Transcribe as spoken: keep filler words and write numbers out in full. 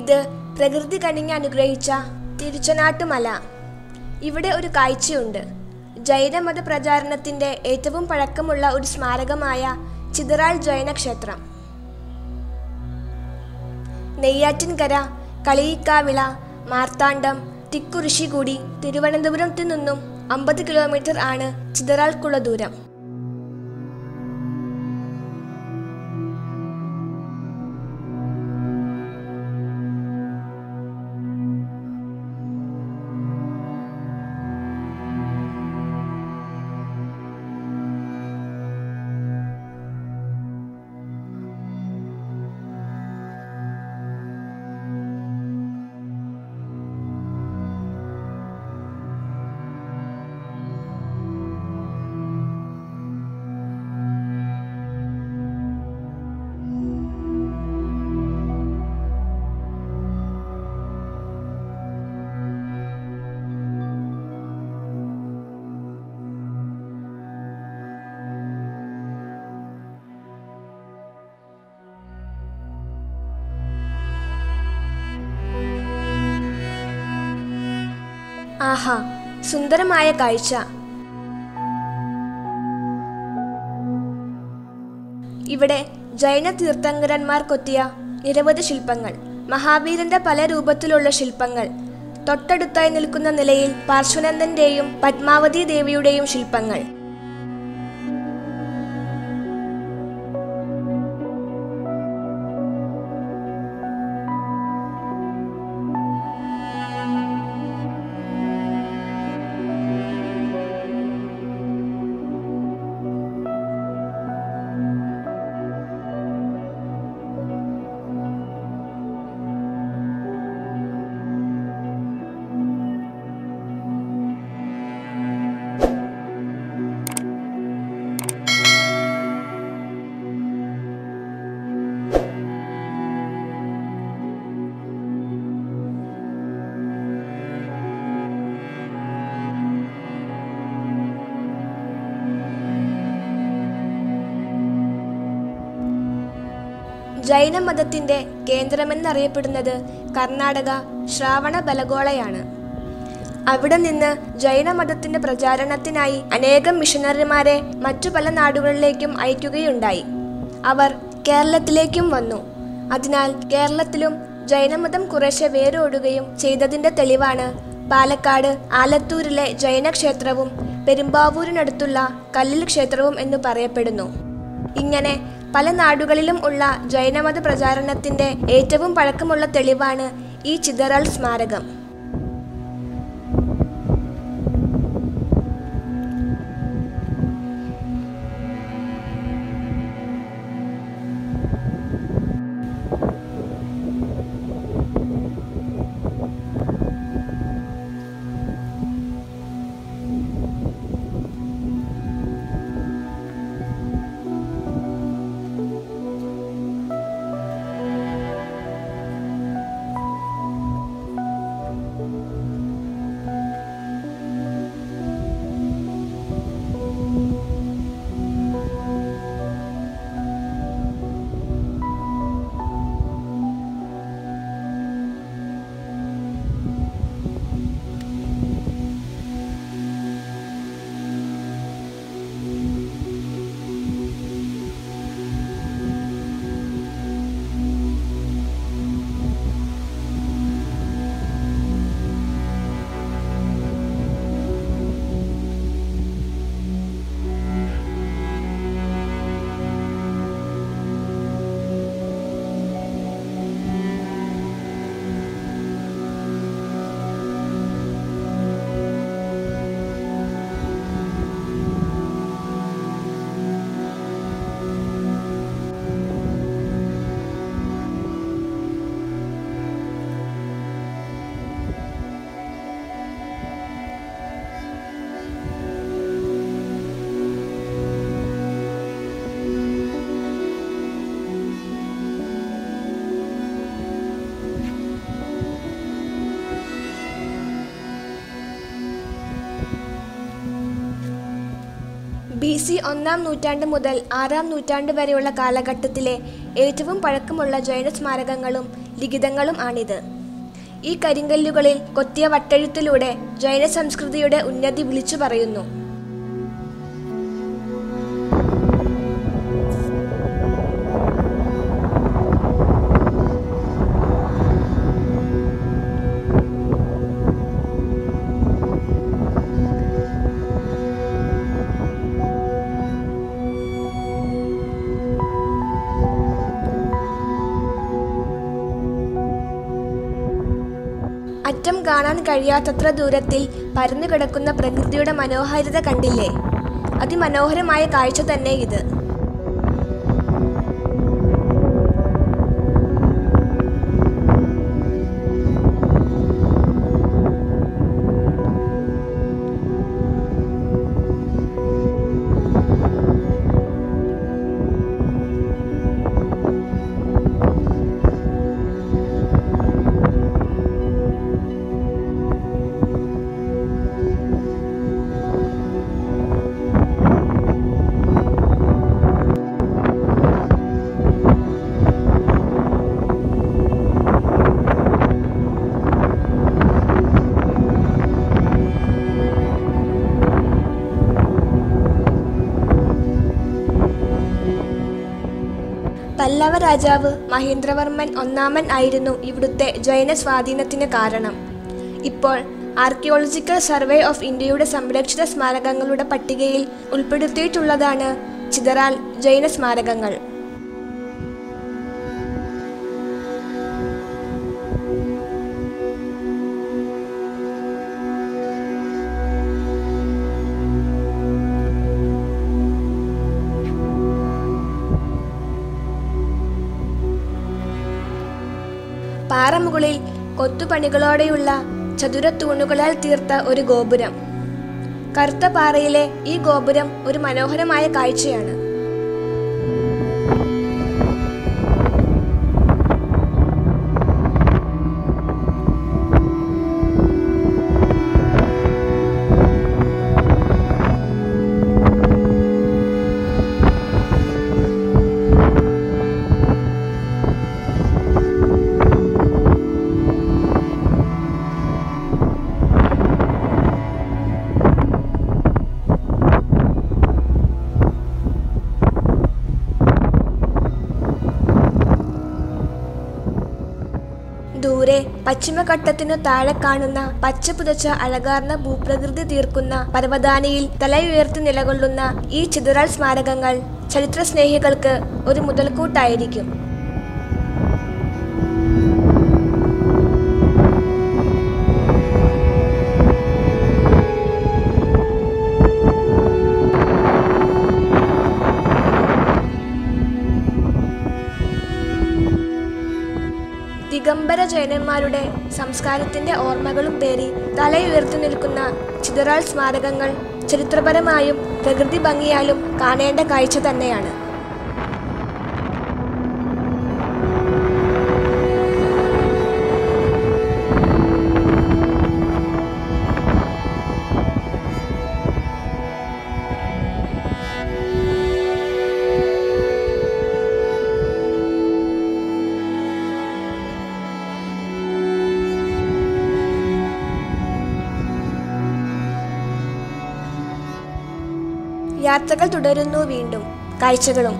ഇത് പ്രകൃതി കനിഞ്ഞ് അനുഗ്രഹിച്ച തിരുച്ചനാട്ടുമല. ഇവിടെ ഒരു കാഴ്ചയുണ്ട്. ജൈനമത പ്രചാരണത്തിൻ്റെ ഏറ്റവും പഴക്കമുള്ള ഒരു സ്മാരകമായ ചിതറാൾ ജൈനക്ഷേത്രം. നെയ്യാറ്റിൻകര, കളിയിക്കാവിള, മാർത്താണ്ഡം, തിക്കുറിശികൂടി. തിരുവനന്തപുരത്തു നിന്നും അമ്പത് കിലോമീറ്റർ ആണ് ചിതറാൾക്കുള്ള ദൂരം. ആഹാ, സുന്ദരമായ കാഴ്ച. ഇവിടെ ജൈന തീർത്ഥങ്കരന്മാർ കൊത്തിയ നിരവധി ശില്പങ്ങൾ, മഹാവീരന്റെ പല രൂപത്തിലുള്ള ശില്പങ്ങൾ, തൊട്ടടുത്തായി നിൽക്കുന്ന നിലയിൽ പാർശ്വനന്ദന്റെയും പത്മാവതി ദേവിയുടെയും ശില്പങ്ങൾ. ജൈനമതത്തിൻ്റെ കേന്ദ്രമെന്നറിയപ്പെടുന്നത് കർണാടക ശ്രാവണബലഗോളയാണ്. അവിടെ നിന്ന് ജൈനമതത്തിൻ്റെ പ്രചാരണത്തിനായി അനേകം മിഷനറിമാരെ മറ്റു പല നാടുകളിലേക്കും അയക്കുകയുണ്ടായി. അവർ കേരളത്തിലേക്കും വന്നു. അതിനാൽ കേരളത്തിലും ജൈനമതം കുറേശ്ശെ വേരോടുകയും ചെയ്തതിൻ്റെ തെളിവാണ് പാലക്കാട് ആലത്തൂരിലെ ജൈനക്ഷേത്രവും പെരുമ്പാവൂരിനടുത്തുള്ള കല്ലിൽ ക്ഷേത്രവും എന്ന് പറയപ്പെടുന്നു. ഇങ്ങനെ പല നാടുകളിലും ഉള്ള ജൈനമത പ്രചാരണത്തിൻ്റെ ഏറ്റവും പഴക്കമുള്ള തെളിവാണ് ഈ ചിതറാൾ സ്മാരകം. ബി സി ഒന്നാം നൂറ്റാണ്ട് മുതൽ ആറാം നൂറ്റാണ്ട് വരെയുള്ള കാലഘട്ടത്തിലെ ഏറ്റവും പഴക്കമുള്ള ജൈന സ്മാരകങ്ങളും ലിഖിതങ്ങളും ആണിത്. ഈ കരിങ്കല്ലുകളിൽ കൊത്തിയ വട്ടെഴുത്തിലൂടെ ജൈന സംസ്കൃതിയുടെ ഉന്നതി വിളിച്ചു പറയുന്നു. അറ്റം കാണാൻ കഴിയാത്തത്ര ദൂരത്തിൽ പരന്നു കിടക്കുന്ന പ്രകൃതിയുടെ മനോഹാരിത കണ്ടില്ലേ? അതിമനോഹരമായ കാഴ്ച തന്നെ ഇത്. പല്ലവ രാജാവ് മഹേന്ദ്രവർമ്മൻ ഒന്നാമൻ ആയിരുന്നു ഇവിടുത്തെ ജൈന സ്വാധീനത്തിന് കാരണം. ഇപ്പോൾ ആർക്കിയോളജിക്കൽ സർവേ ഓഫ് ഇന്ത്യയുടെ സംരക്ഷിത സ്മാരകങ്ങളുടെ പട്ടികയിൽ ഉൾപ്പെടുത്തിയിട്ടുള്ളതാണ് ചിതറാൽ ജൈന സ്മാരകങ്ങൾ. പാറമുകളിൽ കൊത്തുപണികളോടെയുള്ള ചതുര തൂണുകളാൽ തീർത്ത ഒരു ഗോപുരം. കറുത്ത പാറയിലെ ഈ ഗോപുരം ഒരു മനോഹരമായ കാഴ്ചയാണ്. ദൂരെ പശ്ചിമഘട്ടത്തിനു താഴെ കാണുന്ന പച്ച പുതച്ച അഴകാർന്ന ഭൂപ്രകൃതി തീർക്കുന്ന പർവ്വതാനയിൽ തലയുയർത്തി നിലകൊള്ളുന്ന ഈ ചിതറാൽ സ്മാരകങ്ങൾ ചരിത്ര സ്നേഹികൾക്ക് ഒരു മുതൽക്കൂട്ടായിരിക്കും. ദിഗംബര ജൈനന്മാരുടെ സംസ്കാരത്തിന്റെ ഓർമ്മകളും പേറി തലയുയർത്തി നിൽക്കുന്ന ചിതറാൽ സ്മാരകങ്ങൾ ചരിത്രപരമായും പ്രകൃതി ഭംഗിയാലും കാണേണ്ട കാഴ്ച തന്നെയാണ്. യാത്രകൾ തുടരുന്നു, വീണ്ടും കാഴ്ചകളും.